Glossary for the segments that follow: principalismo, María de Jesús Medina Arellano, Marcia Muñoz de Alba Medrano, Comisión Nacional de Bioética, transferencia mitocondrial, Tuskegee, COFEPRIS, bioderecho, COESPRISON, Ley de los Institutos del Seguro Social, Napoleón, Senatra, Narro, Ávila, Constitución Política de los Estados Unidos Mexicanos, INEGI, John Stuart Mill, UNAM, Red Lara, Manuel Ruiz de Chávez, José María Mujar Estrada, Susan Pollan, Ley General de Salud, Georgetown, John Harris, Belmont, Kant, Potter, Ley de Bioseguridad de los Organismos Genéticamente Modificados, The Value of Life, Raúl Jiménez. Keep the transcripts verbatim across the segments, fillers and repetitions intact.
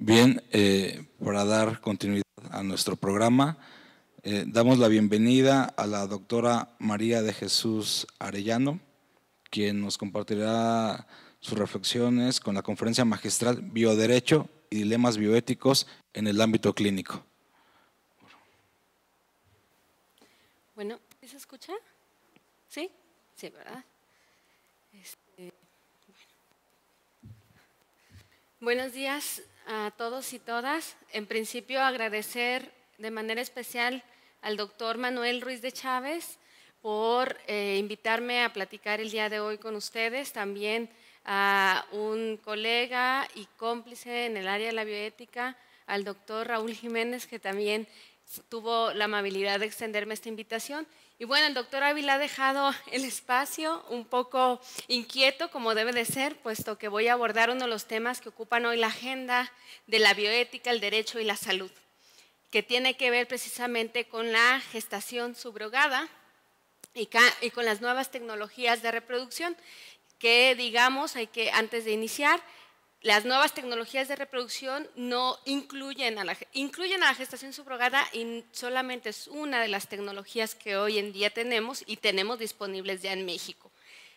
Bien, eh, para dar continuidad a nuestro programa, eh, damos la bienvenida a la doctora María de Jesús Arellano, quien nos compartirá sus reflexiones con la conferencia magistral Bioderecho y dilemas bioéticos en el ámbito clínico. Bueno, ¿se escucha? ¿Sí? Sí, ¿verdad? Este, bueno. Buenos días a todos y todas. En principio, agradecer de manera especial al doctor Manuel Ruiz de Chávez por eh, invitarme a platicar el día de hoy con ustedes, también a un colega y cómplice en el área de la bioética, al doctor Raúl Jiménez, que también tuvo la amabilidad de extenderme esta invitación. Y bueno, el doctor Ávila ha dejado el espacio un poco inquieto, como debe de ser, puesto que voy a abordar uno de los temas que ocupan hoy la agenda de la bioética, el derecho y la salud, que tiene que ver precisamente con la gestación subrogada y, y con las nuevas tecnologías de reproducción, que digamos, hay que antes de iniciar, las nuevas tecnologías de reproducción no incluyen a, la, incluyen a la gestación subrogada y solamente es una de las tecnologías que hoy en día tenemos y tenemos disponibles ya en México.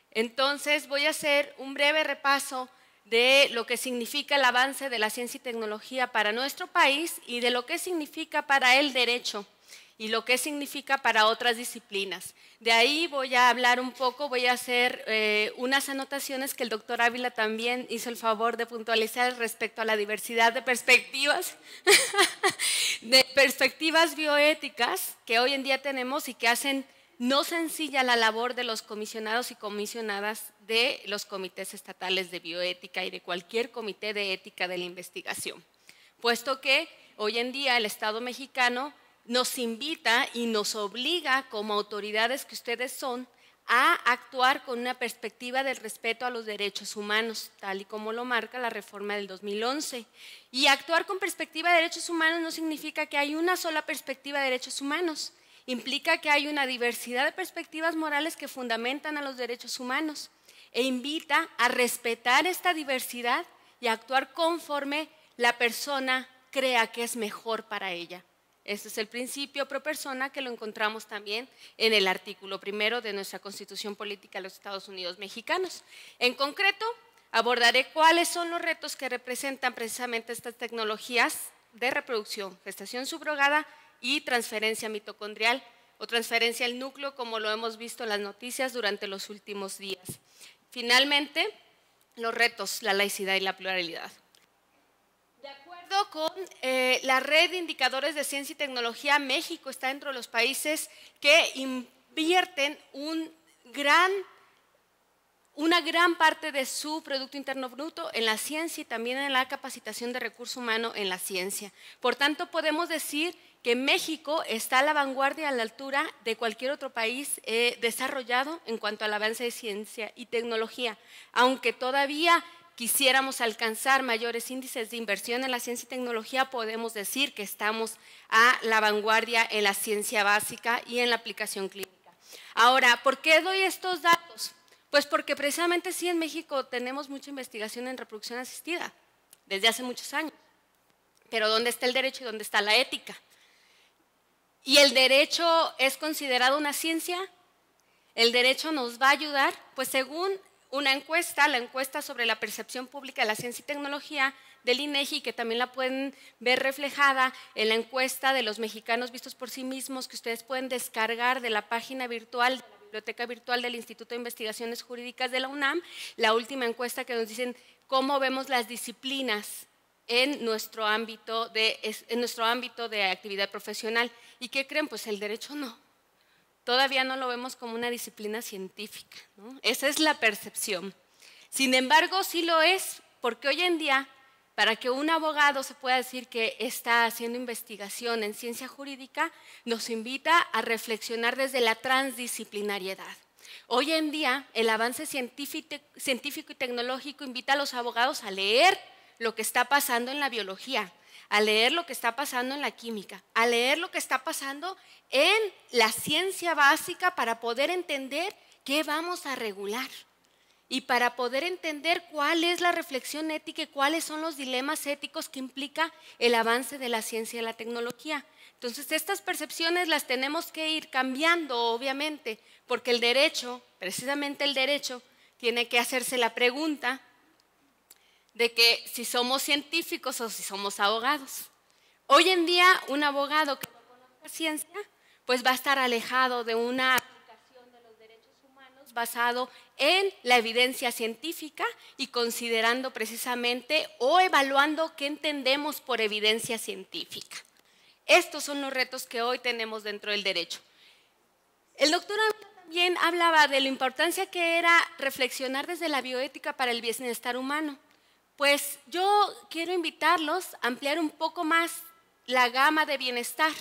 Entonces, voy a hacer un breve repaso de lo que significa el avance de la ciencia y tecnología para nuestro país y de lo que significa para el derecho y lo que significa para otras disciplinas. De ahí voy a hablar un poco, voy a hacer eh, unas anotaciones que el doctor Ávila también hizo el favor de puntualizar respecto a la diversidad de perspectivas, de perspectivas bioéticas que hoy en día tenemos y que hacen no sencilla la labor de los comisionados y comisionadas de los comités estatales de bioética y de cualquier comité de ética de la investigación, puesto que hoy en día el Estado mexicano nos invita y nos obliga como autoridades que ustedes son a actuar con una perspectiva del respeto a los derechos humanos, tal y como lo marca la reforma del dos mil once. Y actuar con perspectiva de derechos humanos no significa que hay una sola perspectiva de derechos humanos, implica que hay una diversidad de perspectivas morales que fundamentan a los derechos humanos e invita a respetar esta diversidad y a actuar conforme la persona crea que es mejor para ella. Este es el principio pro persona que lo encontramos también en el artículo primero de nuestra Constitución Política de los Estados Unidos Mexicanos. En concreto, abordaré cuáles son los retos que representan precisamente estas tecnologías de reproducción, gestación subrogada y transferencia mitocondrial o transferencia al núcleo, como lo hemos visto en las noticias durante los últimos días. Finalmente, los retos, la laicidad y la pluralidad. Con eh, la red de indicadores de ciencia y tecnología, México está dentro de los países que invierten un gran, una gran parte de su Producto Interno Bruto en la ciencia y también en la capacitación de recursos humanos en la ciencia. Por tanto, podemos decir que México está a la vanguardia, a la altura de cualquier otro país eh, desarrollado en cuanto al avance de ciencia y tecnología, aunque todavía quisiéramos alcanzar mayores índices de inversión en la ciencia y tecnología, podemos decir que estamos a la vanguardia en la ciencia básica y en la aplicación clínica. Ahora, ¿por qué doy estos datos? Pues porque precisamente sí en México tenemos mucha investigación en reproducción asistida desde hace muchos años. Pero ¿dónde está el derecho y dónde está la ética? ¿Y el derecho es considerado una ciencia? ¿El derecho nos va a ayudar? Pues según una encuesta, la encuesta sobre la percepción pública de la ciencia y tecnología del INEGI, que también la pueden ver reflejada en la encuesta de los mexicanos vistos por sí mismos, que ustedes pueden descargar de la página virtual, de la biblioteca virtual del Instituto de Investigaciones Jurídicas de la UNAM, la última encuesta que nos dicen cómo vemos las disciplinas en nuestro ámbito de, en nuestro ámbito de actividad profesional. ¿Y qué creen? Pues el derecho no. Todavía no lo vemos como una disciplina científica, ¿no? Esa es la percepción. Sin embargo, sí lo es, porque hoy en día, para que un abogado se pueda decir que está haciendo investigación en ciencia jurídica, nos invita a reflexionar desde la transdisciplinariedad. Hoy en día, el avance científico y tecnológico invita a los abogados a leer lo que está pasando en la biología, a leer lo que está pasando en la química, a leer lo que está pasando en la ciencia básica para poder entender qué vamos a regular. y para poder entender cuál es la reflexión ética y cuáles son los dilemas éticos que implica el avance de la ciencia y la tecnología. Entonces, estas percepciones las tenemos que ir cambiando, obviamente, porque el derecho, precisamente el derecho, tiene que hacerse la pregunta de que si somos científicos o si somos abogados. Hoy en día, un abogado que no conozca ciencia, pues va a estar alejado de una aplicación de los derechos humanos basado en la evidencia científica y considerando precisamente o evaluando qué entendemos por evidencia científica. Estos son los retos que hoy tenemos dentro del derecho. El doctor Ávila también hablaba de la importancia que era reflexionar desde la bioética para el bienestar humano. Pues yo quiero invitarlos a ampliar un poco más la gama de bienestar.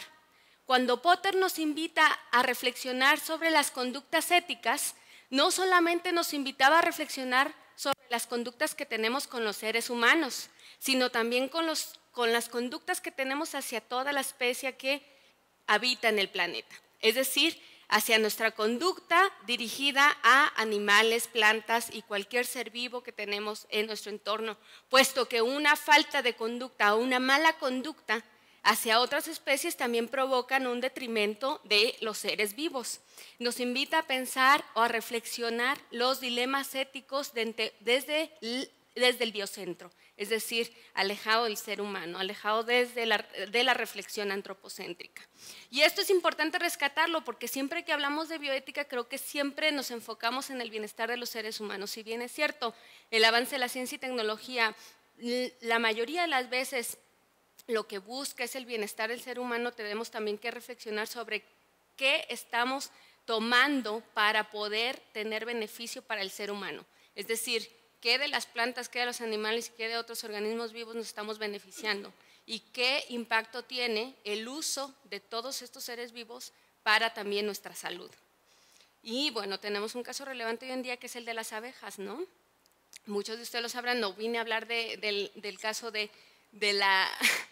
Cuando Potter nos invita a reflexionar sobre las conductas éticas, no solamente nos invitaba a reflexionar sobre las conductas que tenemos con los seres humanos, sino también con, los, con las conductas que tenemos hacia toda la especie que habita en el planeta. Es decir, hacia nuestra conducta dirigida a animales, plantas y cualquier ser vivo que tenemos en nuestro entorno, puesto que una falta de conducta o una mala conducta hacia otras especies también provocan un detrimento de los seres vivos. Nos invita a pensar o a reflexionar los dilemas éticos de, desde, desde el biocentro, es decir, alejado del ser humano, alejado desde la, de la reflexión antropocéntrica. Y esto es importante rescatarlo porque siempre que hablamos de bioética creo que siempre nos enfocamos en el bienestar de los seres humanos. Si bien es cierto, el avance de la ciencia y tecnología, la mayoría de las veces lo que busca es el bienestar del ser humano, tenemos también que reflexionar sobre qué estamos tomando para poder tener beneficio para el ser humano. Es decir, qué de las plantas, qué de los animales y qué de otros organismos vivos nos estamos beneficiando y qué impacto tiene el uso de todos estos seres vivos para también nuestra salud. Y bueno, tenemos un caso relevante hoy en día que es el de las abejas, ¿no? Muchos de ustedes lo sabrán, no vine a hablar de, del, del caso de… De la,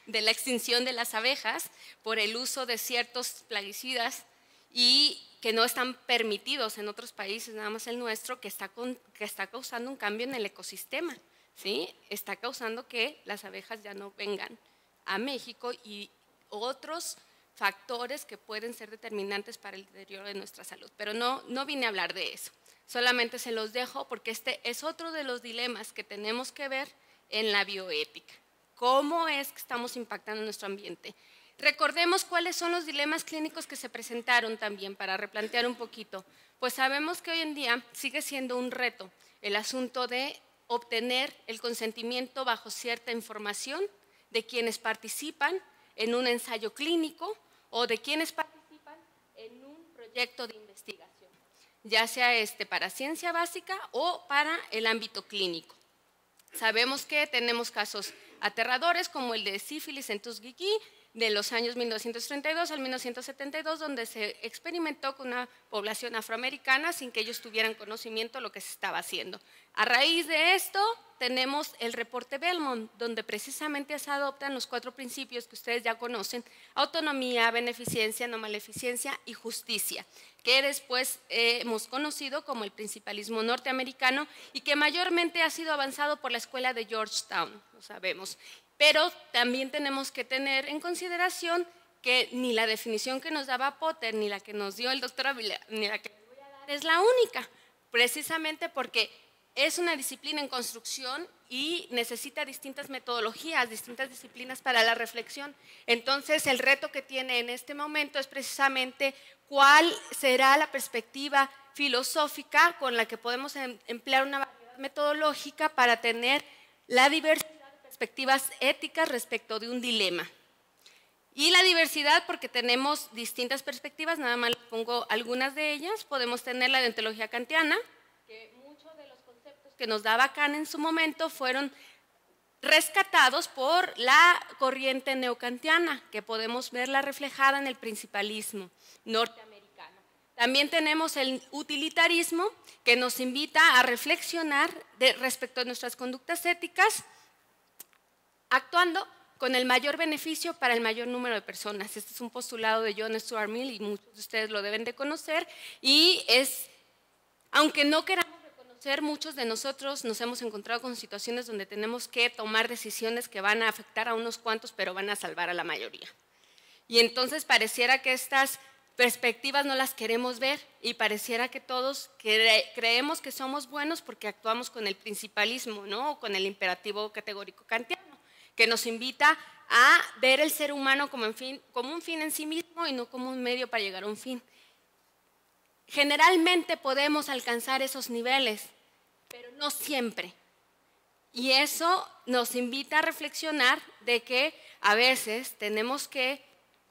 de la extinción de las abejas por el uso de ciertos plaguicidas y que no están permitidos en otros países, nada más el nuestro, que está, con, que está causando un cambio en el ecosistema, ¿sí? Está causando que las abejas ya no vengan a México y otros factores que pueden ser determinantes para el deterioro de nuestra salud. Pero no, no vine a hablar de eso, solamente se los dejo porque este es otro de los dilemas que tenemos que ver en la bioética. ¿Cómo es que estamos impactando nuestro ambiente? Recordemos cuáles son los dilemas clínicos que se presentaron también para replantear un poquito. Pues sabemos que hoy en día sigue siendo un reto el asunto de obtener el consentimiento bajo cierta información de quienes participan en un ensayo clínico o de quienes participan en un proyecto de investigación, ya sea este para ciencia básica o para el ámbito clínico. Sabemos que tenemos casos aterradores como el de sífilis en Tuskegee de los años mil novecientos treinta y dos al mil novecientos setenta y dos, donde se experimentó con una población afroamericana sin que ellos tuvieran conocimiento de lo que se estaba haciendo. A raíz de esto tenemos el reporte Belmont, donde precisamente se adoptan los cuatro principios que ustedes ya conocen: autonomía, beneficencia, no maleficencia y justicia, que después eh, hemos conocido como el principalismo norteamericano y que mayormente ha sido avanzado por la escuela de Georgetown, lo sabemos. Pero también tenemos que tener en consideración que ni la definición que nos daba Potter, ni la que nos dio el doctor Ávila, ni la que les voy a dar es la única, precisamente porque es una disciplina en construcción y necesita distintas metodologías, distintas disciplinas para la reflexión. Entonces, el reto que tiene en este momento es precisamente cuál será la perspectiva filosófica con la que podemos emplear una variedad metodológica para tener la diversidad de perspectivas éticas respecto de un dilema. Y la diversidad, porque tenemos distintas perspectivas, nada más les pongo algunas de ellas. Podemos tener la de ontología kantiana, que que nos daba Kant en su momento fueron rescatados por la corriente neocantiana, que podemos verla reflejada en el principalismo norteamericano. También tenemos el utilitarismo, que nos invita a reflexionar de, respecto a nuestras conductas éticas, actuando con el mayor beneficio para el mayor número de personas. Este es un postulado de John Stuart Mill y muchos de ustedes lo deben de conocer, y es, aunque no queramos hacer. Muchos de nosotros nos hemos encontrado con situaciones donde tenemos que tomar decisiones que van a afectar a unos cuantos, pero van a salvar a la mayoría. Y entonces pareciera que estas perspectivas no las queremos ver y pareciera que todos cre creemos que somos buenos porque actuamos con el principalismo, ¿no? O con el imperativo categórico kantiano, que nos invita a ver el ser humano como, en fin, como un fin en sí mismo y no como un medio para llegar a un fin. Generalmente podemos alcanzar esos niveles, pero no siempre. Y eso nos invita a reflexionar de que a veces tenemos que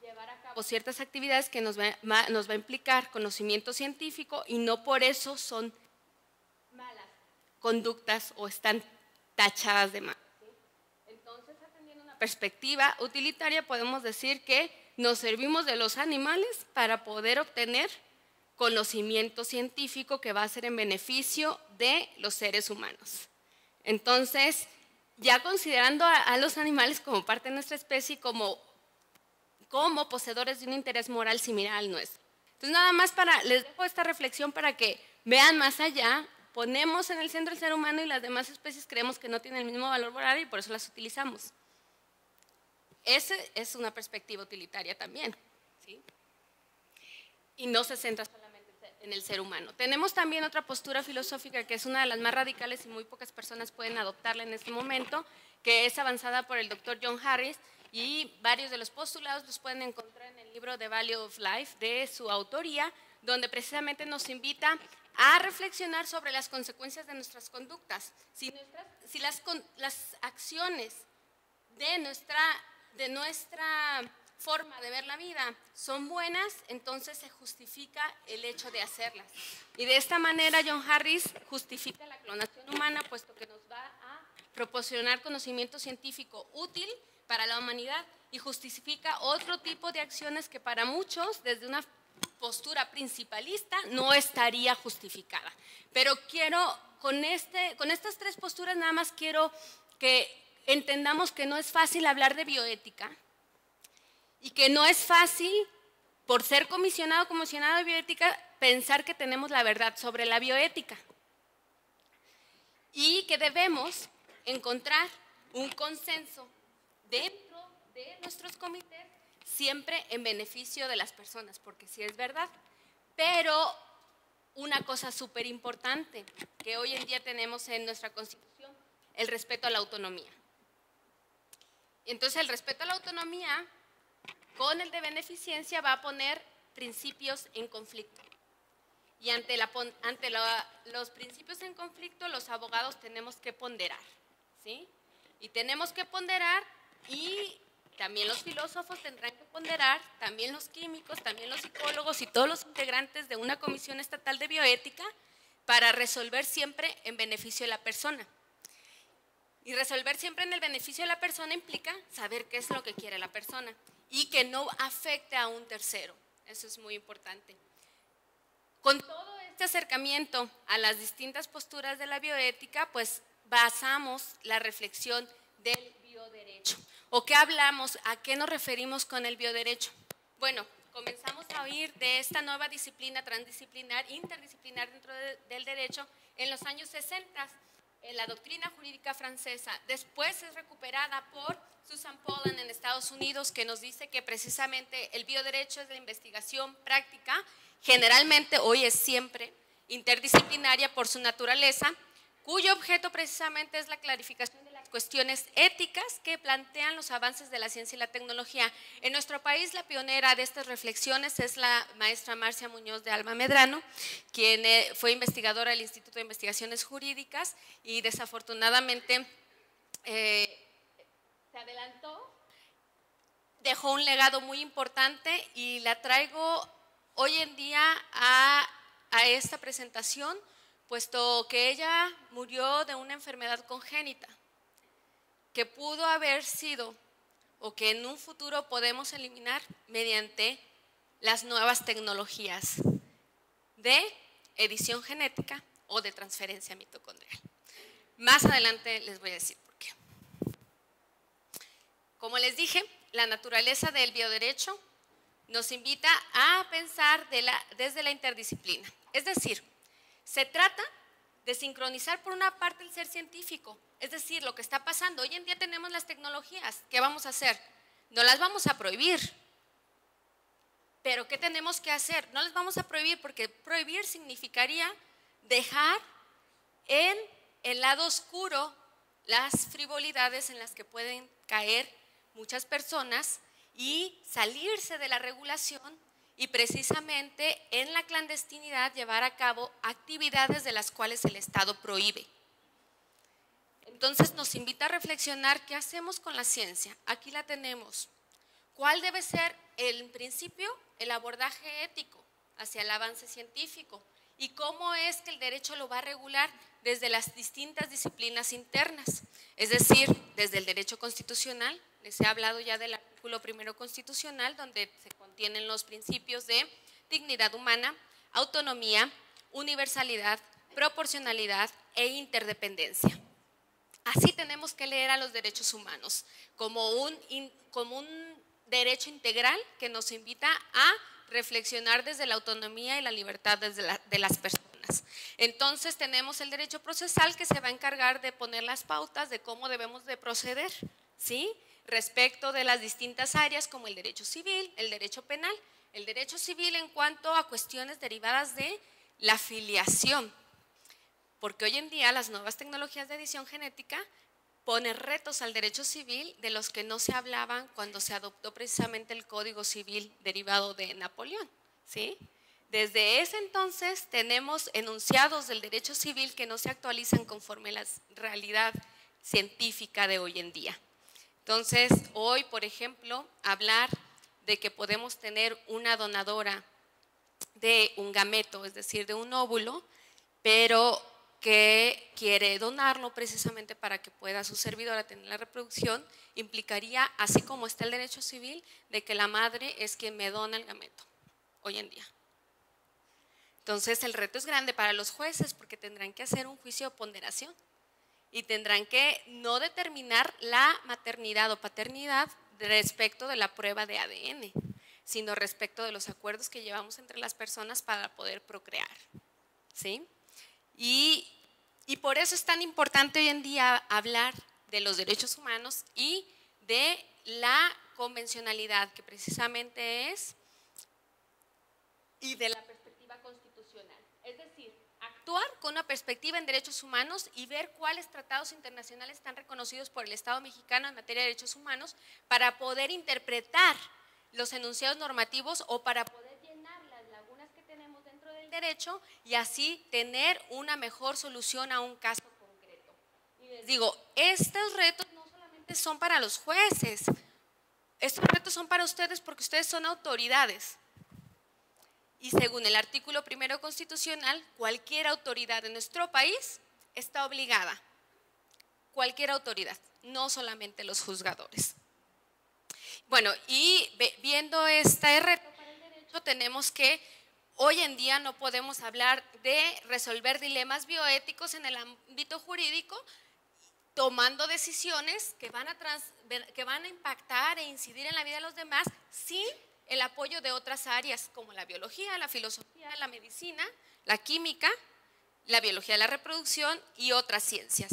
llevar a cabo ciertas actividades que nos va, nos va a implicar conocimiento científico y no por eso son malas conductas o están tachadas de mal. Entonces, atendiendo una perspectiva utilitaria, podemos decir que nos servimos de los animales para poder obtener conocimiento científico que va a ser en beneficio de los seres humanos. Entonces, ya considerando a, a los animales como parte de nuestra especie, como, como poseedores de un interés moral similar al nuestro. Entonces, nada más para, les dejo esta reflexión para que vean más allá, ponemos en el centro el ser humano y las demás especies creemos que no tienen el mismo valor moral y por eso las utilizamos. Esa es una perspectiva utilitaria también, ¿sí? Y no se centra solamente en el ser humano. Tenemos también otra postura filosófica que es una de las más radicales y muy pocas personas pueden adoptarla en este momento, que es avanzada por el doctor John Harris, y varios de los postulados los pueden encontrar en el libro The Value of Life de su autoría, donde precisamente nos invita a reflexionar sobre las consecuencias de nuestras conductas. Si, nuestras, si las, las acciones de nuestra, de nuestra forma de ver la vida son buenas, entonces se justifica el hecho de hacerlas. Y de esta manera John Harris justifica la clonación humana, puesto que nos va a proporcionar conocimiento científico útil para la humanidad y justifica otro tipo de acciones que para muchos, desde una postura principalista, no estaría justificada. Pero quiero, con, este, con estas tres posturas nada más quiero que entendamos que no es fácil hablar de bioética, y que no es fácil, por ser comisionado o comisionada de bioética, pensar que tenemos la verdad sobre la bioética. Y que debemos encontrar un consenso dentro de nuestros comités, siempre en beneficio de las personas, porque sí es verdad. Pero una cosa súper importante que hoy en día tenemos en nuestra Constitución, el respeto a la autonomía. Entonces, el respeto a la autonomía con el de beneficencia va a poner principios en conflicto. Y ante, la, ante la, los principios en conflicto, los abogados tenemos que ponderar, ¿sí? Y tenemos que ponderar, y también los filósofos tendrán que ponderar, también los químicos, también los psicólogos y todos los integrantes de una comisión estatal de bioética para resolver siempre en beneficio de la persona. Y resolver siempre en el beneficio de la persona implica saber qué es lo que quiere la persona y que no afecte a un tercero. Eso es muy importante. Con todo este acercamiento a las distintas posturas de la bioética, pues basamos la reflexión del bioderecho. ¿O qué hablamos? ¿A qué nos referimos con el bioderecho? Bueno, comenzamos a oír de esta nueva disciplina transdisciplinar, interdisciplinar dentro de, del derecho en los años sesenta, en la doctrina jurídica francesa. Después es recuperada por Susan Pollan en Estados Unidos, que nos dice que precisamente el bioderecho es la investigación práctica, generalmente hoy es siempre interdisciplinaria por su naturaleza, cuyo objeto precisamente es la clarificación de las cuestiones éticas que plantean los avances de la ciencia y la tecnología. En nuestro país, la pionera de estas reflexiones es la maestra Marcia Muñoz de Alba Medrano, quien fue investigadora del Instituto de Investigaciones Jurídicas y desafortunadamente eh, se adelantó, dejó un legado muy importante y la traigo hoy en día a, a esta presentación, puesto que ella murió de una enfermedad congénita que pudo haber sido o que en un futuro podemos eliminar mediante las nuevas tecnologías de edición genética o de transferencia mitocondrial. Más adelante les voy a decir por qué. Como les dije, la naturaleza del bioderecho nos invita a pensar de la, desde la interdisciplina, es decir, se trata de sincronizar por una parte el ser científico, es decir, lo que está pasando. Hoy en día tenemos las tecnologías, ¿qué vamos a hacer? No las vamos a prohibir, pero ¿qué tenemos que hacer? No las vamos a prohibir porque prohibir significaría dejar en el lado oscuro las frivolidades en las que pueden caer muchas personas y salirse de la regulación y precisamente en la clandestinidad llevar a cabo actividades de las cuales el Estado prohíbe. Entonces nos invita a reflexionar qué hacemos con la ciencia. Aquí la tenemos. ¿Cuál debe ser, en principio, el abordaje ético hacia el avance científico? ¿Y cómo es que el derecho lo va a regular desde las distintas disciplinas internas? Es decir, desde el derecho constitucional, les he hablado ya del artículo primero constitucional, donde se contienen los principios de dignidad humana, autonomía, universalidad, proporcionalidad e interdependencia. Así tenemos que leer a los derechos humanos, como un, como un derecho integral que nos invita a reflexionar desde la autonomía y la libertad desde la, de las personas. Entonces tenemos el derecho procesal que se va a encargar de poner las pautas de cómo debemos de proceder, ¿sí? Respecto de las distintas áreas como el derecho civil, el derecho penal, el derecho civil en cuanto a cuestiones derivadas de la filiación, porque hoy en día las nuevas tecnologías de edición genética ponen retos al derecho civil de los que no se hablaban cuando se adoptó precisamente el Código Civil derivado de Napoleón, ¿sí? Desde ese entonces tenemos enunciados del derecho civil que no se actualizan conforme a la realidad científica de hoy en día. Entonces, hoy, por ejemplo, hablar de que podemos tener una donadora de un gameto, es decir, de un óvulo, pero que quiere donarlo precisamente para que pueda su servidora tener la reproducción, implicaría, así como está el derecho civil, de que la madre es quien me dona el gameto hoy en día. Entonces el reto es grande para los jueces porque tendrán que hacer un juicio de ponderación y tendrán que no determinar la maternidad o paternidad respecto de la prueba de A D N, sino respecto de los acuerdos que llevamos entre las personas para poder procrear, ¿sí? Y, y por eso es tan importante hoy en día hablar de los derechos humanos y de la convencionalidad, que precisamente es, y de la perspectiva constitucional. Es decir, actuar con una perspectiva en derechos humanos y ver cuáles tratados internacionales están reconocidos por el Estado mexicano en materia de derechos humanos para poder interpretar los enunciados normativos o para poder derecho y así tener una mejor solución a un caso concreto. Y les digo, estos retos no solamente son para los jueces, estos retos son para ustedes porque ustedes son autoridades. Y según el artículo primero constitucional, cualquier autoridad en nuestro país está obligada, cualquier autoridad, no solamente los juzgadores. Bueno, y viendo este reto para el derecho, tenemos que hoy en día no podemos hablar de resolver dilemas bioéticos en el ámbito jurídico, tomando decisiones que van a, trans, que van a impactar e incidir en la vida de los demás sin el apoyo de otras áreas como la biología, la filosofía, la medicina, la química, la biología de la reproducción y otras ciencias.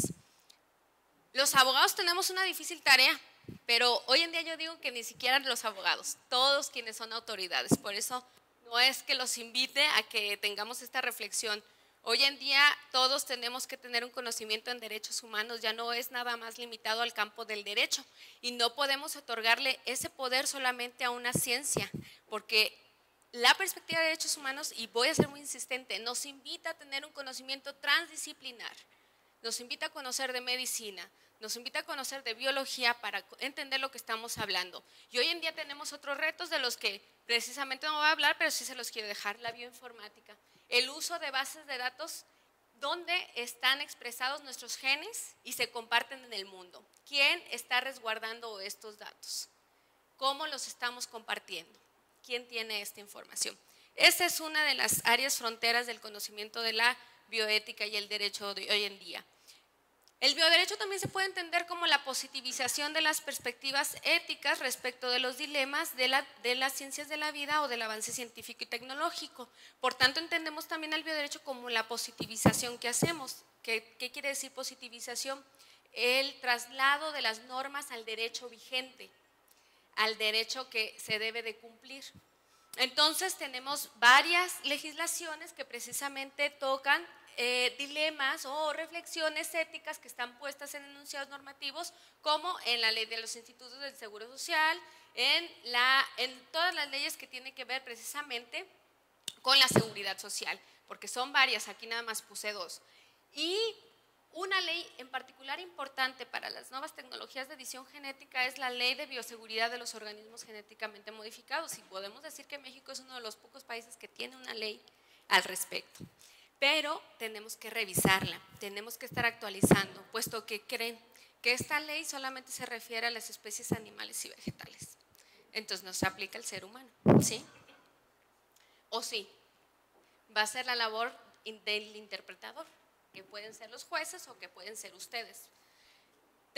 Los abogados tenemos una difícil tarea, pero hoy en día yo digo que ni siquiera los abogados, todos quienes son autoridades, por eso no es que los invite a que tengamos esta reflexión. Hoy en día todos tenemos que tener un conocimiento en derechos humanos, ya no es nada más limitado al campo del derecho y no podemos otorgarle ese poder solamente a una ciencia, porque la perspectiva de derechos humanos, y voy a ser muy insistente, nos invita a tener un conocimiento transdisciplinar, nos invita a conocer de medicina, nos invita a conocer de biología para entender lo que estamos hablando. Y hoy en día tenemos otros retos de los que precisamente no voy a hablar, pero sí se los quiero dejar, la bioinformática, el uso de bases de datos donde están expresados nuestros genes y se comparten en el mundo. ¿Quién está resguardando estos datos? ¿Cómo los estamos compartiendo? ¿Quién tiene esta información? Esta es una de las áreas fronteras del conocimiento de la bioética y el derecho de hoy en día. El bioderecho también se puede entender como la positivización de las perspectivas éticas respecto de los dilemas de, la, de las ciencias de la vida o del avance científico y tecnológico. Por tanto, entendemos también al bioderecho como la positivización que hacemos. ¿Qué, qué quiere decir positivización? El traslado de las normas al derecho vigente, al derecho que se debe de cumplir. Entonces, tenemos varias legislaciones que precisamente tocan Eh, dilemas o reflexiones éticas que están puestas en enunciados normativos, como en la Ley de los Institutos del Seguro Social, en, la, en todas las leyes que tienen que ver precisamente con la seguridad social, porque son varias, aquí nada más puse dos. Y una ley en particular importante para las nuevas tecnologías de edición genética es la Ley de Bioseguridad de los Organismos Genéticamente Modificados, y podemos decir que México es uno de los pocos países que tiene una ley al respecto. Pero tenemos que revisarla, tenemos que estar actualizando, puesto que creen que esta ley solamente se refiere a las especies animales y vegetales. Entonces, no se aplica al ser humano, ¿sí? O sí, va a ser la labor del interpretador, que pueden ser los jueces o que pueden ser ustedes.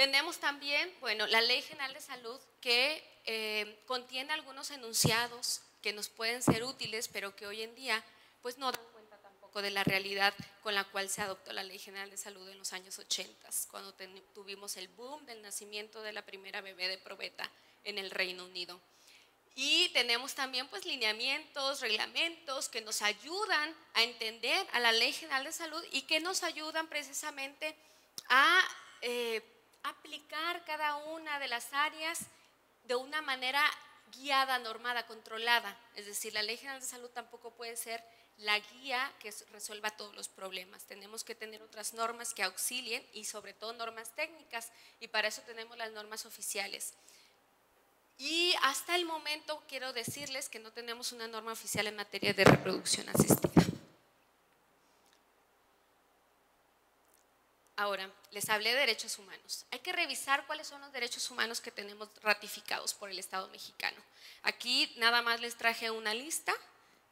Tenemos también, bueno, la Ley General de Salud, que eh, contiene algunos enunciados que nos pueden ser útiles, pero que hoy en día, pues no dan de la realidad con la cual se adoptó la Ley General de Salud en los años ochenta, cuando ten, tuvimos el boom del nacimiento de la primera bebé de probeta en el Reino Unido. Y tenemos también pues lineamientos, reglamentos que nos ayudan a entender a la Ley General de Salud y que nos ayudan precisamente a eh, aplicar cada una de las áreas de una manera guiada, normada, controlada. Es decir, la Ley General de Salud tampoco puede ser la guía que resuelva todos los problemas. Tenemos que tener otras normas que auxilien y sobre todo normas técnicas, y para eso tenemos las normas oficiales. Y hasta el momento quiero decirles que no tenemos una norma oficial en materia de reproducción asistida. Ahora, les hablé de derechos humanos. Hay que revisar cuáles son los derechos humanos que tenemos ratificados por el Estado mexicano. Aquí nada más les traje una lista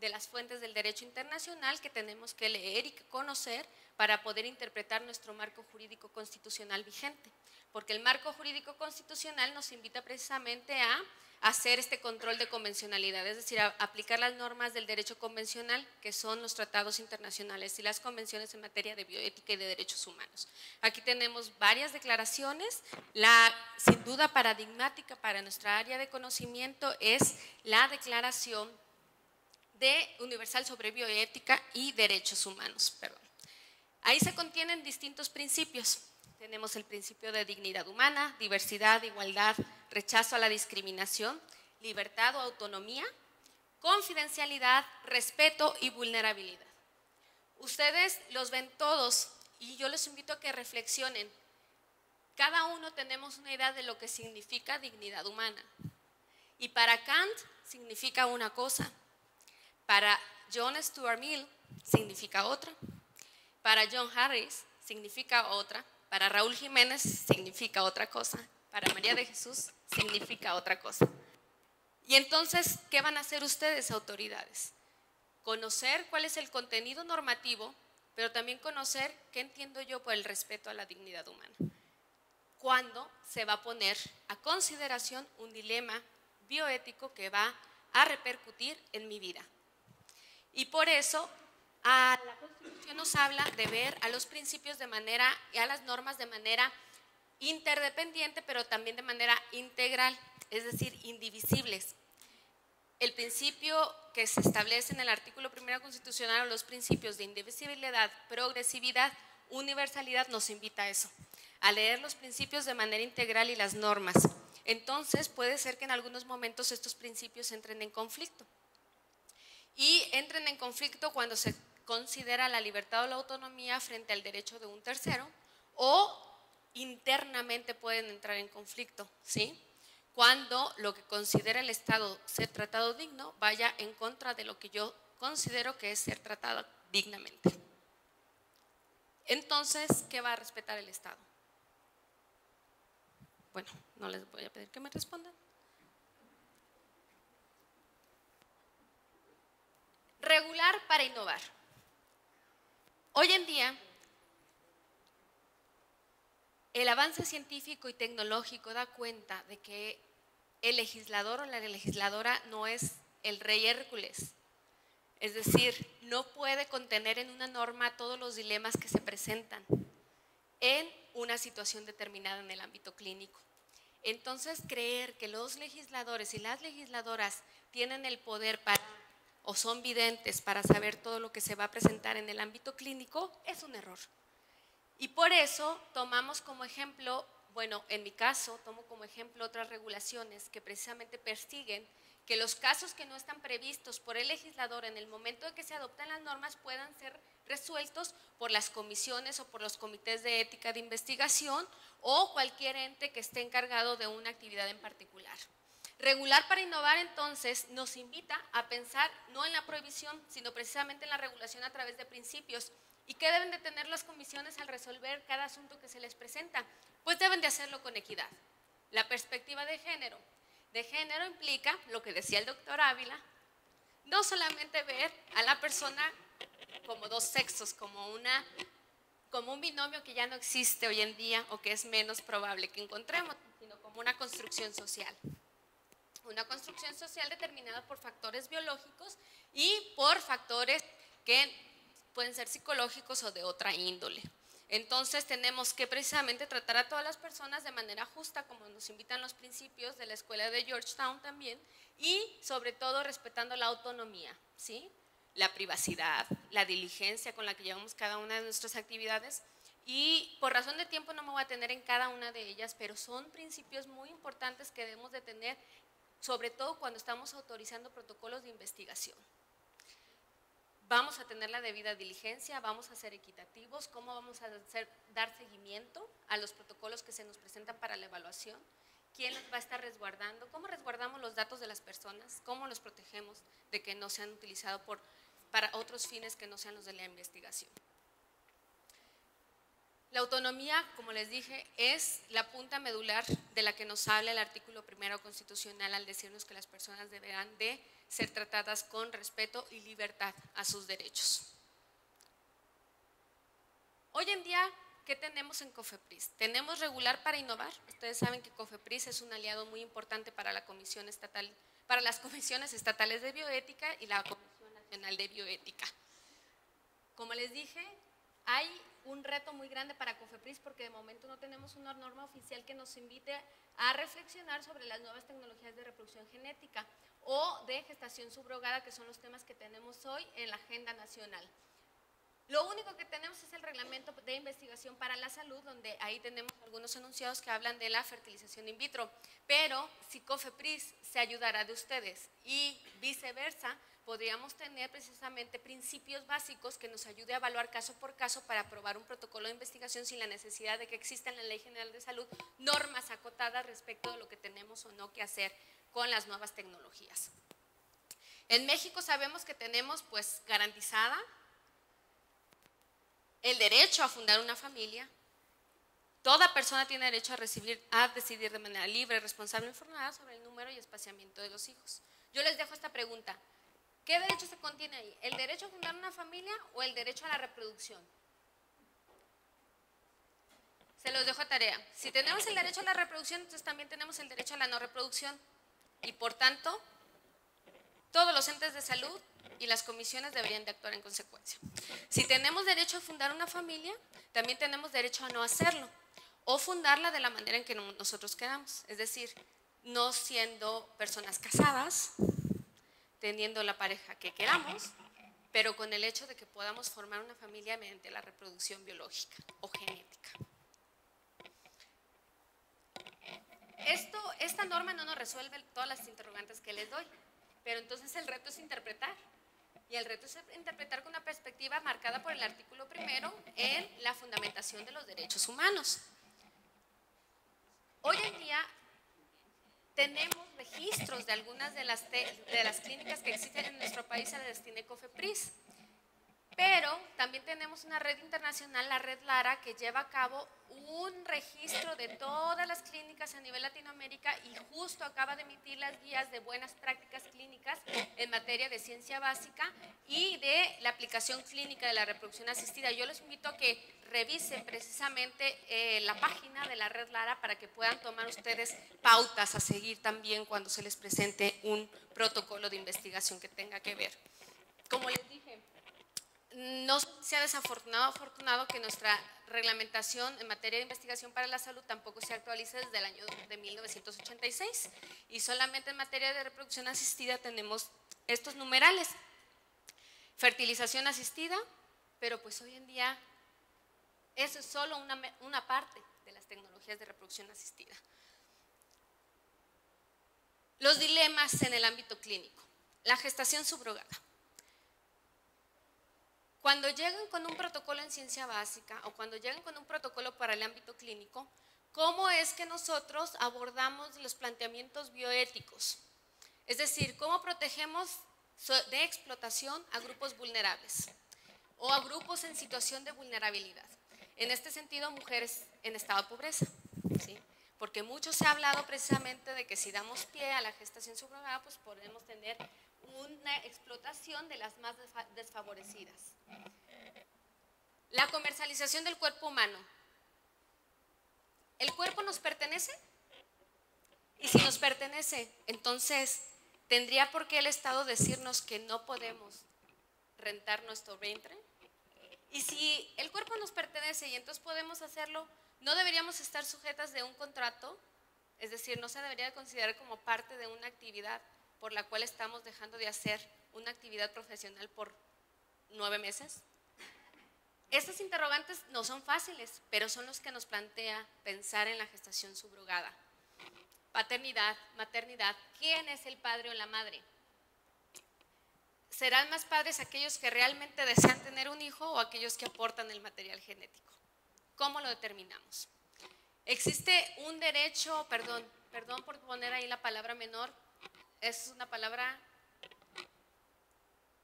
de las fuentes del derecho internacional que tenemos que leer y que conocer para poder interpretar nuestro marco jurídico constitucional vigente, porque el marco jurídico constitucional nos invita precisamente a hacer este control de convencionalidad, es decir, a aplicar las normas del derecho convencional, que son los tratados internacionales y las convenciones en materia de bioética y de derechos humanos. Aquí tenemos varias declaraciones. La sin duda paradigmática para nuestra área de conocimiento es la Declaración de Universal sobre Bioética y Derechos Humanos. Perdón. Ahí se contienen distintos principios. Tenemos el principio de dignidad humana, diversidad, igualdad, rechazo a la discriminación, libertad o autonomía, confidencialidad, respeto y vulnerabilidad. Ustedes los ven todos y yo los invito a que reflexionen. Cada uno tenemos una idea de lo que significa dignidad humana. Y para Kant significa una cosa. Para John Stuart Mill significa otra, para John Harris significa otra, para Raúl Jiménez significa otra cosa, para María de Jesús significa otra cosa. Y entonces, ¿qué van a hacer ustedes, autoridades? Conocer cuál es el contenido normativo, pero también conocer qué entiendo yo por el respeto a la dignidad humana. ¿Cuándo se va a poner a consideración un dilema bioético que va a repercutir en mi vida? Y por eso a la Constitución nos habla de ver a los principios de manera y a las normas de manera interdependiente, pero también de manera integral, es decir, indivisibles. El principio que se establece en el artículo primero constitucional, los principios de indivisibilidad, progresividad, universalidad, nos invita a eso, a leer los principios de manera integral y las normas. Entonces, puede ser que en algunos momentos estos principios entren en conflicto. Y entren en conflicto cuando se considera la libertad o la autonomía frente al derecho de un tercero, o internamente pueden entrar en conflicto, ¿sí? Cuando lo que considera el Estado ser tratado digno vaya en contra de lo que yo considero que es ser tratado dignamente. Entonces, ¿qué va a respetar el Estado? Bueno, no les voy a pedir que me respondan. Regular para innovar. Hoy en día, el avance científico y tecnológico da cuenta de que el legislador o la legisladora no es el rey Hércules. Es decir, no puede contener en una norma todos los dilemas que se presentan en una situación determinada en el ámbito clínico. Entonces, creer que los legisladores y las legisladoras tienen el poder para, o son videntes para saber todo lo que se va a presentar en el ámbito clínico, es un error. Y por eso tomamos como ejemplo, bueno, en mi caso, tomo como ejemplo otras regulaciones que precisamente persiguen que los casos que no están previstos por el legislador en el momento de que se adoptan las normas puedan ser resueltos por las comisiones o por los comités de ética de investigación o cualquier ente que esté encargado de una actividad en particular. Regular para innovar, entonces, nos invita a pensar no en la prohibición, sino precisamente en la regulación a través de principios. ¿Y qué deben de tener las comisiones al resolver cada asunto que se les presenta? Pues deben de hacerlo con equidad. La perspectiva de género. De género implica, lo que decía el doctor Ávila, no solamente ver a la persona como dos sexos, como, una, como un binomio que ya no existe hoy en día o que es menos probable que encontremos, sino como una construcción social. Una construcción social determinada por factores biológicos y por factores que pueden ser psicológicos o de otra índole. Entonces, tenemos que precisamente tratar a todas las personas de manera justa, como nos invitan los principios de la escuela de Georgetown también, y sobre todo respetando la autonomía, ¿sí? La privacidad, la diligencia con la que llevamos cada una de nuestras actividades. Y por razón de tiempo no me voy a tener en cada una de ellas, pero son principios muy importantes que debemos de tener, sobre todo cuando estamos autorizando protocolos de investigación. Vamos a tener la debida diligencia, vamos a ser equitativos, cómo vamos a hacer, dar seguimiento a los protocolos que se nos presentan para la evaluación, quién los va a estar resguardando, cómo resguardamos los datos de las personas, cómo los protegemos de que no sean utilizados por, para otros fines que no sean los de la investigación. La autonomía, como les dije, es la punta medular de la que nos habla el artículo primero constitucional al decirnos que las personas deberán de ser tratadas con respeto y libertad a sus derechos. Hoy en día, ¿qué tenemos en COFEPRIS? Tenemos regular para innovar. Ustedes saben que COFEPRIS es un aliado muy importante para, la comisión estatal, para las comisiones estatales de bioética y la Comisión Nacional de Bioética. Como les dije, hay un reto muy grande para COFEPRIS porque de momento no tenemos una norma oficial que nos invite a reflexionar sobre las nuevas tecnologías de reproducción genética o de gestación subrogada, que son los temas que tenemos hoy en la agenda nacional. Lo único que tenemos es el reglamento de investigación para la salud, donde ahí tenemos algunos enunciados que hablan de la fertilización in vitro, pero si COFEPRIS se ayudará de ustedes y viceversa, podríamos tener precisamente principios básicos que nos ayude a evaluar caso por caso para aprobar un protocolo de investigación sin la necesidad de que exista en la Ley General de Salud normas acotadas respecto de lo que tenemos o no que hacer con las nuevas tecnologías. En México sabemos que tenemos pues garantizada el derecho a fundar una familia. Toda persona tiene derecho a, recibir, a decidir de manera libre, responsable e informada sobre el número y espaciamiento de los hijos. Yo les dejo esta pregunta. ¿Qué derecho se contiene ahí? ¿El derecho a fundar una familia o el derecho a la reproducción? Se los dejo a tarea. Si tenemos el derecho a la reproducción, entonces también tenemos el derecho a la no reproducción. Y por tanto, todos los entes de salud y las comisiones deberían de actuar en consecuencia. Si tenemos derecho a fundar una familia, también tenemos derecho a no hacerlo o fundarla de la manera en que nosotros queramos. Es decir, no siendo personas casadas, teniendo la pareja que queramos, pero con el hecho de que podamos formar una familia mediante la reproducción biológica o genética. Esto, esta norma no nos resuelve todas las interrogantes que les doy, pero entonces el reto es interpretar, y el reto es interpretar con una perspectiva marcada por el artículo primero en la fundamentación de los derechos humanos. Hoy en día tenemos registros de algunas de las, de las clínicas que existen en nuestro país a las que tiene COFEPRIS. Pero también tenemos una red internacional, la Red Lara, que lleva a cabo un registro de todas las clínicas a nivel Latinoamérica y justo acaba de emitir las guías de buenas prácticas clínicas en materia de ciencia básica y de la aplicación clínica de la reproducción asistida. Yo les invito a que revisen precisamente eh, la página de la Red Lara para que puedan tomar ustedes pautas a seguir también cuando se les presente un protocolo de investigación que tenga que ver. Como les dije, no sea desafortunado o afortunado que nuestra reglamentación en materia de investigación para la salud tampoco se actualiza desde el año de mil novecientos ochenta y seis y solamente en materia de reproducción asistida tenemos estos numerales. Fertilización asistida, pero pues hoy en día eso es solo una, una parte de las tecnologías de reproducción asistida. Los dilemas en el ámbito clínico. La gestación subrogada. Cuando llegan con un protocolo en ciencia básica o cuando llegan con un protocolo para el ámbito clínico, ¿cómo es que nosotros abordamos los planteamientos bioéticos? Es decir, ¿cómo protegemos de explotación a grupos vulnerables o a grupos en situación de vulnerabilidad? En este sentido, mujeres en estado de pobreza, ¿sí? Porque mucho se ha hablado precisamente de que si damos pie a la gestación subrogada, pues podemos tener una explotación de las más desfavorecidas. La comercialización del cuerpo humano. ¿El cuerpo nos pertenece? Y si nos pertenece, entonces, ¿tendría por qué el Estado decirnos que no podemos rentar nuestro vientre? Y si el cuerpo nos pertenece y entonces podemos hacerlo, ¿no deberíamos estar sujetas de un contrato? Es decir, ¿no se debería considerar como parte de una actividad por la cual estamos dejando de hacer una actividad profesional por nueve meses? Estas interrogantes no son fáciles, pero son los que nos plantea pensar en la gestación subrogada. Paternidad, maternidad, ¿quién es el padre o la madre? ¿Serán más padres aquellos que realmente desean tener un hijo o aquellos que aportan el material genético? ¿Cómo lo determinamos? Existe un derecho, perdón, perdón por poner ahí la palabra menor, es una palabra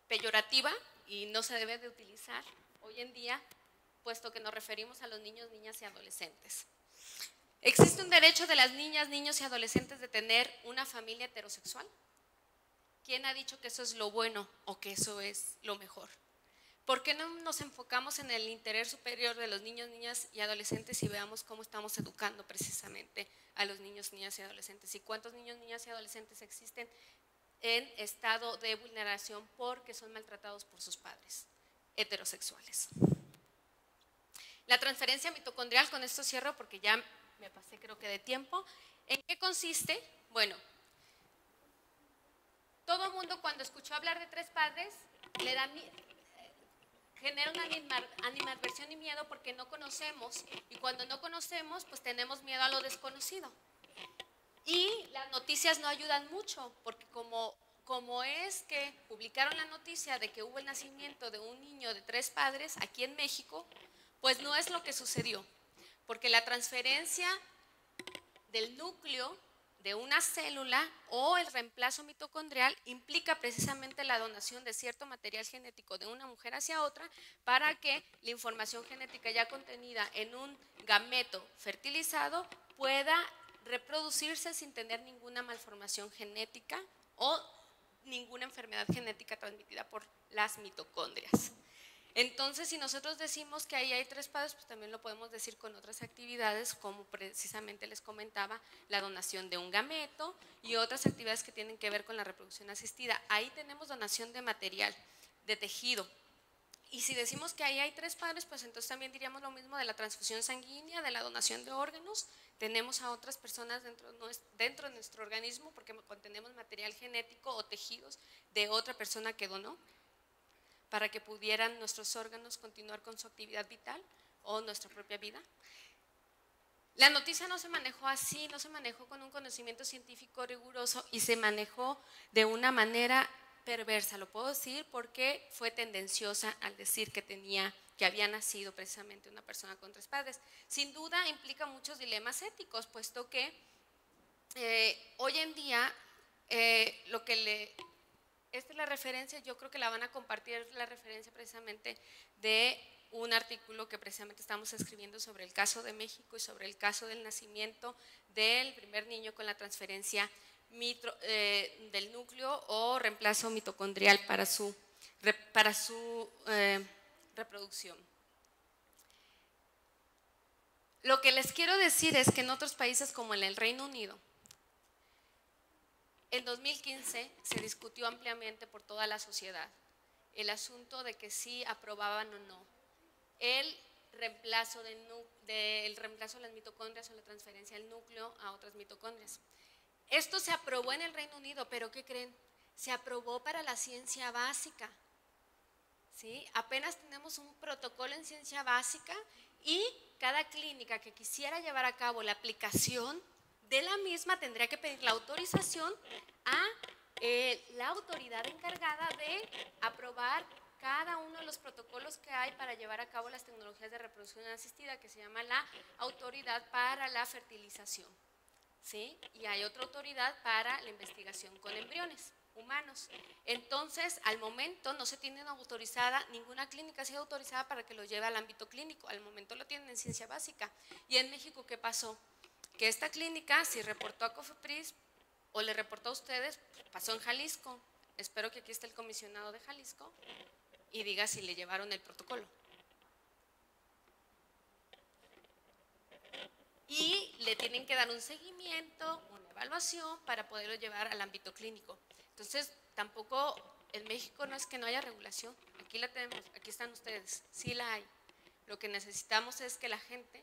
peyorativa y no se debe de utilizar hoy en día, puesto que nos referimos a los niños, niñas y adolescentes. ¿Existe un derecho de las niñas, niños y adolescentes de tener una familia heterosexual? ¿Quién ha dicho que eso es lo bueno o que eso es lo mejor? ¿Por qué no nos enfocamos en el interés superior de los niños, niñas y adolescentes y veamos cómo estamos educando precisamente a los niños, niñas y adolescentes? ¿Y cuántos niños, niñas y adolescentes existen en estado de vulneración porque son maltratados por sus padres heterosexuales? La transferencia mitocondrial, con esto cierro porque ya me pasé creo que de tiempo. ¿En qué consiste? Bueno, todo el mundo cuando escuchó hablar de tres padres le da miedo, genera una animadversión y miedo porque no conocemos, y cuando no conocemos, pues tenemos miedo a lo desconocido. Y las noticias no ayudan mucho, porque como, como es que publicaron la noticia de que hubo el nacimiento de un niño de tres padres aquí en México, pues no es lo que sucedió, porque la transferencia del núcleo de una célula o el reemplazo mitocondrial implica precisamente la donación de cierto material genético de una mujer hacia otra para que la información genética ya contenida en un gameto fertilizado pueda reproducirse sin tener ninguna malformación genética o ninguna enfermedad genética transmitida por las mitocondrias. Entonces, si nosotros decimos que ahí hay tres padres, pues también lo podemos decir con otras actividades, como precisamente les comentaba, la donación de un gameto y otras actividades que tienen que ver con la reproducción asistida. Ahí tenemos donación de material, de tejido. Y si decimos que ahí hay tres padres, pues entonces también diríamos lo mismo de la transfusión sanguínea, de la donación de órganos. Tenemos a otras personas dentro, dentro de nuestro organismo porque contenemos material genético o tejidos de otra persona que donó, para que pudieran nuestros órganos continuar con su actividad vital o nuestra propia vida. La noticia no se manejó así, no se manejó con un conocimiento científico riguroso y se manejó de una manera perversa, lo puedo decir, porque fue tendenciosa al decir que tenía, que había nacido precisamente una persona con tres padres. Sin duda implica muchos dilemas éticos, puesto que eh, hoy en día eh, lo que le esta es la referencia, yo creo que la van a compartir, es la referencia precisamente de un artículo que precisamente estamos escribiendo sobre el caso de México y sobre el caso del nacimiento del primer niño con la transferencia mitro, eh, del núcleo o reemplazo mitocondrial para su, para su eh, reproducción. Lo que les quiero decir es que en otros países como en el Reino Unido, en dos mil quince se discutió ampliamente por toda la sociedad el asunto de que si aprobaban o no el reemplazo de, de, el reemplazo de las mitocondrias o la transferencia del núcleo a otras mitocondrias. Esto se aprobó en el Reino Unido, pero ¿qué creen? Se aprobó para la ciencia básica. ¿Sí? Apenas tenemos un protocolo en ciencia básica y cada clínica que quisiera llevar a cabo la aplicación de la misma tendría que pedir la autorización a eh, la autoridad encargada de aprobar cada uno de los protocolos que hay para llevar a cabo las tecnologías de reproducción asistida, que se llama la Autoridad para la Fertilización, ¿sí? Y hay otra autoridad para la investigación con embriones humanos. Entonces, al momento no se tiene autorizada, ninguna clínica ha sido autorizada para que lo lleve al ámbito clínico, al momento lo tienen en ciencia básica. Y en México, ¿qué pasó? Que esta clínica, si reportó a COFEPRIS o le reportó a ustedes, pasó en Jalisco. Espero que aquí esté el comisionado de Jalisco y diga si le llevaron el protocolo. Y le tienen que dar un seguimiento, una evaluación para poderlo llevar al ámbito clínico. Entonces, tampoco en México no es que no haya regulación. Aquí la tenemos, aquí están ustedes, sí la hay. Lo que necesitamos es que la gente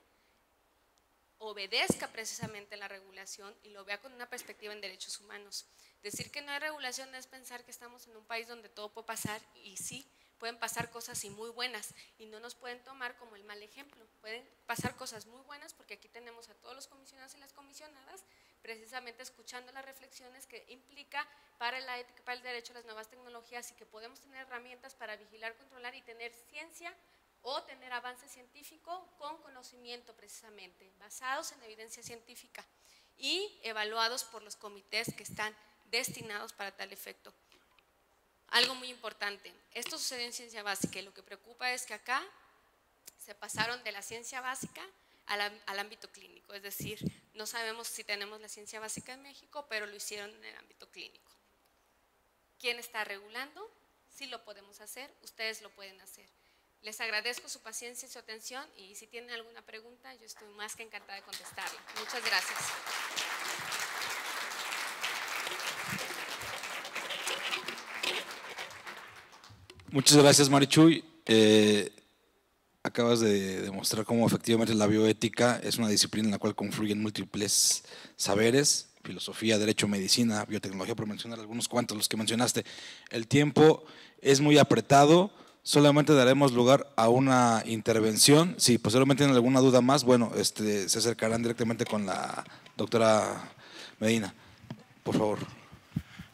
obedezca precisamente la regulación y lo vea con una perspectiva en derechos humanos. Decir que no hay regulación es pensar que estamos en un país donde todo puede pasar, y sí, pueden pasar cosas y muy buenas, y no nos pueden tomar como el mal ejemplo. Pueden pasar cosas muy buenas porque aquí tenemos a todos los comisionados y las comisionadas precisamente escuchando las reflexiones que implica para la ética, para el derecho a las nuevas tecnologías, y que podemos tener herramientas para vigilar, controlar y tener ciencia o tener avance científico con conocimiento precisamente, basados en evidencia científica y evaluados por los comités que están destinados para tal efecto. Algo muy importante, esto sucedió en ciencia básica, y lo que preocupa es que acá se pasaron de la ciencia básica al, al ámbito clínico, es decir, no sabemos si tenemos la ciencia básica en México, pero lo hicieron en el ámbito clínico. ¿Quién está regulando? Sí lo podemos hacer, ustedes lo pueden hacer. Les agradezco su paciencia y su atención, y si tienen alguna pregunta, yo estoy más que encantada de contestarla. Muchas gracias. Muchas gracias, Marichuy. Eh, acabas de demostrar cómo efectivamente la bioética es una disciplina en la cual confluyen múltiples saberes, filosofía, derecho, medicina, biotecnología, por mencionar algunos cuantos los que mencionaste. El tiempo es muy apretado. Solamente daremos lugar a una intervención. Si posteriormente tienen alguna duda más, bueno, este, se acercarán directamente con la doctora Medina. Por favor.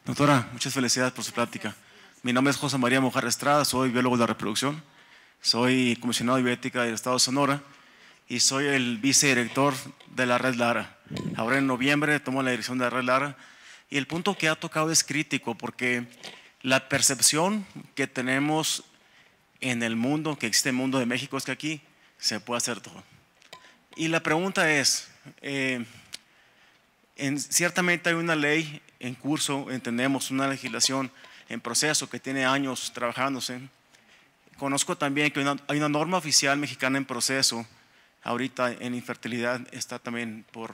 Doctora, muchas felicidades por su plática. Mi nombre es José María Mujar Estrada, soy biólogo de la reproducción, soy comisionado de bioética del Estado de Sonora y soy el vicedirector de la Red Lara. Ahora en noviembre tomo la dirección de la Red Lara, y el punto que ha tocado es crítico, porque la percepción que tenemos en el mundo, que existe el mundo de México, es que aquí se puede hacer todo. Y la pregunta es, eh, en, ciertamente hay una ley en curso, entendemos una legislación en proceso que tiene años trabajándose. Conozco también que una, hay una norma oficial mexicana en proceso, ahorita en infertilidad está también por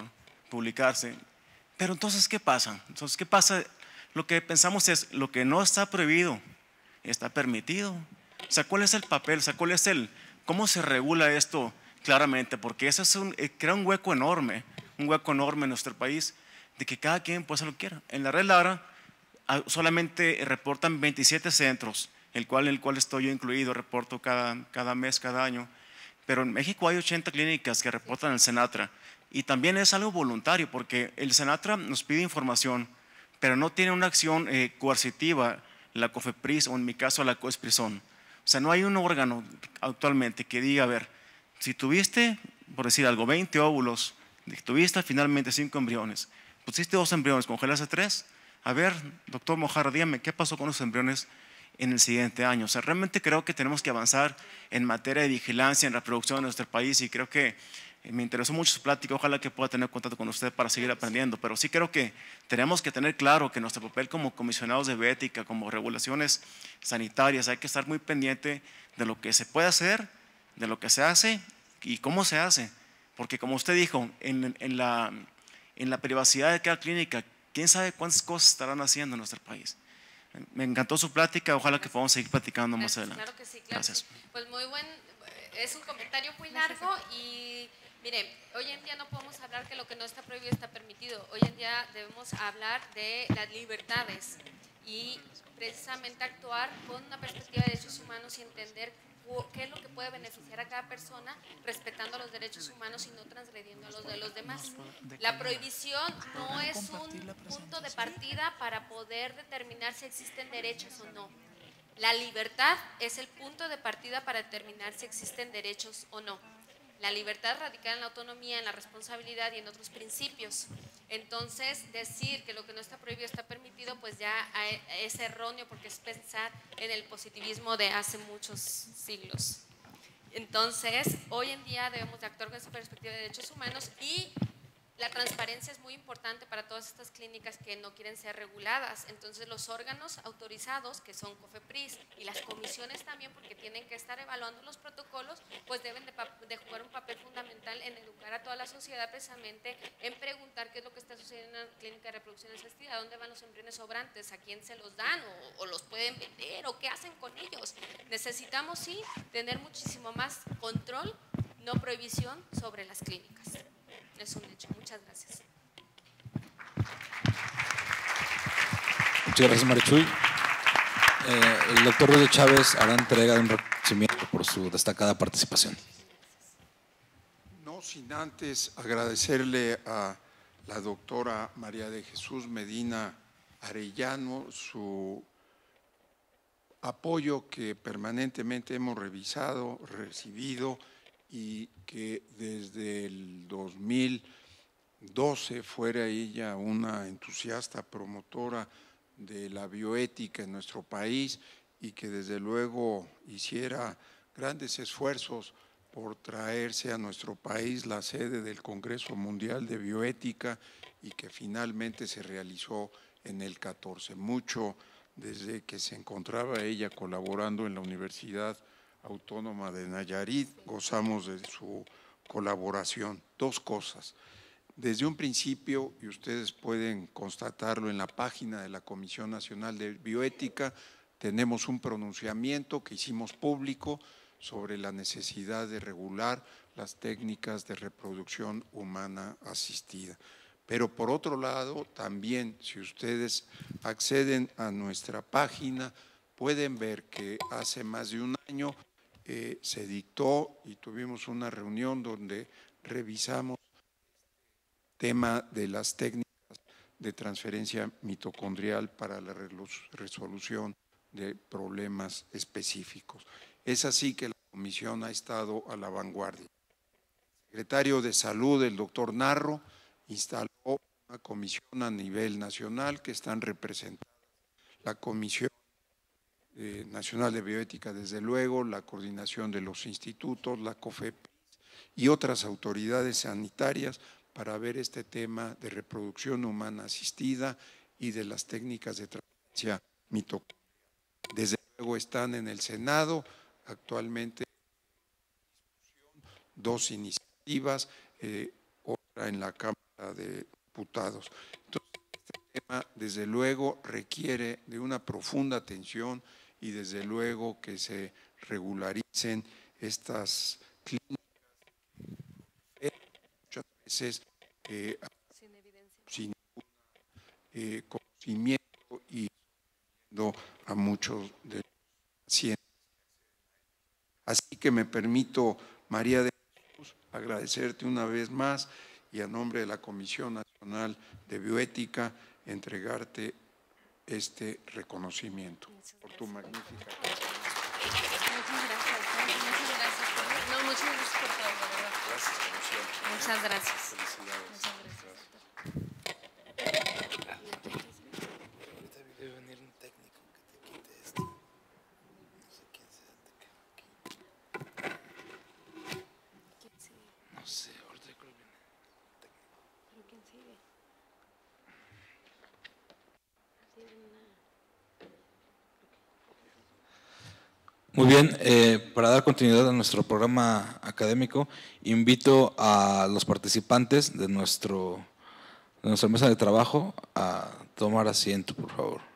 publicarse. Pero entonces, ¿qué pasa? Entonces, ¿qué pasa? Lo que pensamos es, lo que no está prohibido, está permitido. O sea, ¿cuál es el papel? O sea, ¿cuál es el, ¿cómo se regula esto claramente? Porque eso es un, crea un hueco enorme, un hueco enorme en nuestro país, de que cada quien puede hacer lo que quiera. En la Red Lara solamente reportan veintisiete centros, el cual, en el cual estoy yo incluido, reporto cada, cada mes, cada año. Pero en México hay ochenta clínicas que reportan el Senatra. Y también es algo voluntario, porque el Senatra nos pide información, pero no tiene una acción eh, coercitiva, la COFEPRIS o en mi caso la COESPRISON. O sea, no hay un órgano actualmente que diga, a ver, si tuviste, por decir algo, veinte óvulos, tuviste finalmente cinco embriones, pusiste dos embriones, congelaste tres, a ver, doctor Mujar, dígame, ¿qué pasó con los embriones en el siguiente año? O sea, realmente creo que tenemos que avanzar en materia de vigilancia, en reproducción en nuestro país, y creo que me interesó mucho su plática, ojalá que pueda tener contacto con usted para seguir aprendiendo, pero sí creo que tenemos que tener claro que nuestro papel como comisionados de bioética, como regulaciones sanitarias, hay que estar muy pendiente de lo que se puede hacer, de lo que se hace y cómo se hace, porque como usted dijo, en, en, la, en la privacidad de cada clínica, quién sabe cuántas cosas estarán haciendo en nuestro país. Me encantó su plática, ojalá que podamos seguir platicando más adelante. Claro que sí, claro. Gracias. Pues muy buen, es un comentario muy largo y mire, hoy en día no podemos hablar que lo que no está prohibido está permitido, hoy en día debemos hablar de las libertades y precisamente actuar con una perspectiva de derechos humanos y entender qué es lo que puede beneficiar a cada persona respetando los derechos humanos y no transgrediendo los de los demás. La prohibición no es un punto de partida para poder determinar si existen derechos o no. La libertad es el punto de partida para determinar si existen derechos o no. La libertad radica en la autonomía, en la responsabilidad y en otros principios. Entonces, decir que lo que no está prohibido está permitido, pues ya es erróneo porque es pensar en el positivismo de hace muchos siglos. Entonces, hoy en día debemos de actuar con esa perspectiva de derechos humanos y la transparencia es muy importante para todas estas clínicas que no quieren ser reguladas. Entonces, los órganos autorizados, que son COFEPRIS, y las comisiones también, porque tienen que estar evaluando los protocolos, pues deben de, de jugar un papel fundamental en educar a toda la sociedad, precisamente en preguntar qué es lo que está sucediendo en la clínica de reproducción asistida, dónde van los embriones sobrantes, a quién se los dan o, o los pueden vender o qué hacen con ellos. Necesitamos, sí, tener muchísimo más control, no prohibición, sobre las clínicas. Es un hecho. Muchas gracias. Muchas gracias, Marichuy. Eh, el doctor Ruiz de Chávez hará entrega de un reconocimiento por su destacada participación. No sin antes agradecerle a la doctora María de Jesús Medina Arellano su apoyo que permanentemente hemos revisado, recibido, y que desde el dos mil doce fuera ella una entusiasta promotora de la bioética en nuestro país y que desde luego hiciera grandes esfuerzos por traerse a nuestro país la sede del Congreso Mundial de Bioética y que finalmente se realizó en el catorce. Mucho desde que se encontraba ella colaborando en la Universidad Autónoma de Nayarit, gozamos de su colaboración. Dos cosas. Desde un principio, y ustedes pueden constatarlo en la página de la Comisión Nacional de Bioética, tenemos un pronunciamiento que hicimos público sobre la necesidad de regular las técnicas de reproducción humana asistida. Pero por otro lado, también si ustedes acceden a nuestra página, pueden ver que hace más de un año Eh, se dictó y tuvimos una reunión donde revisamos el tema de las técnicas de transferencia mitocondrial para la resolución de problemas específicos. Es así que la Comisión ha estado a la vanguardia. El secretario de Salud, el doctor Narro, instaló una comisión a nivel nacional que están representadas la Comisión Eh, Nacional de Bioética, desde luego, la coordinación de los institutos, la COFEPRIS y otras autoridades sanitarias para ver este tema de reproducción humana asistida y de las técnicas de transferencia mitocondrial. Desde luego están en el Senado actualmente dos iniciativas, eh, otra en la Cámara de Diputados. Entonces, este tema desde luego requiere de una profunda atención y desde luego que se regularicen estas clínicas, muchas veces eh, sin evidencia, sin eh, conocimiento y a muchos de los pacientes. Así que me permito, María de Jesús, agradecerte una vez más y a nombre de la Comisión Nacional de Bioética entregarte este reconocimiento por tu magnífica. Muchas gracias. Muchas gracias. No, muchas gracias por todo, de verdad. Gracias, Comisión. Muchas gracias. Felicidades. Muchas gracias. Muy bien, eh, para dar continuidad a nuestro programa académico, invito a los participantes de, nuestro, de nuestra mesa de trabajo a tomar asiento, por favor.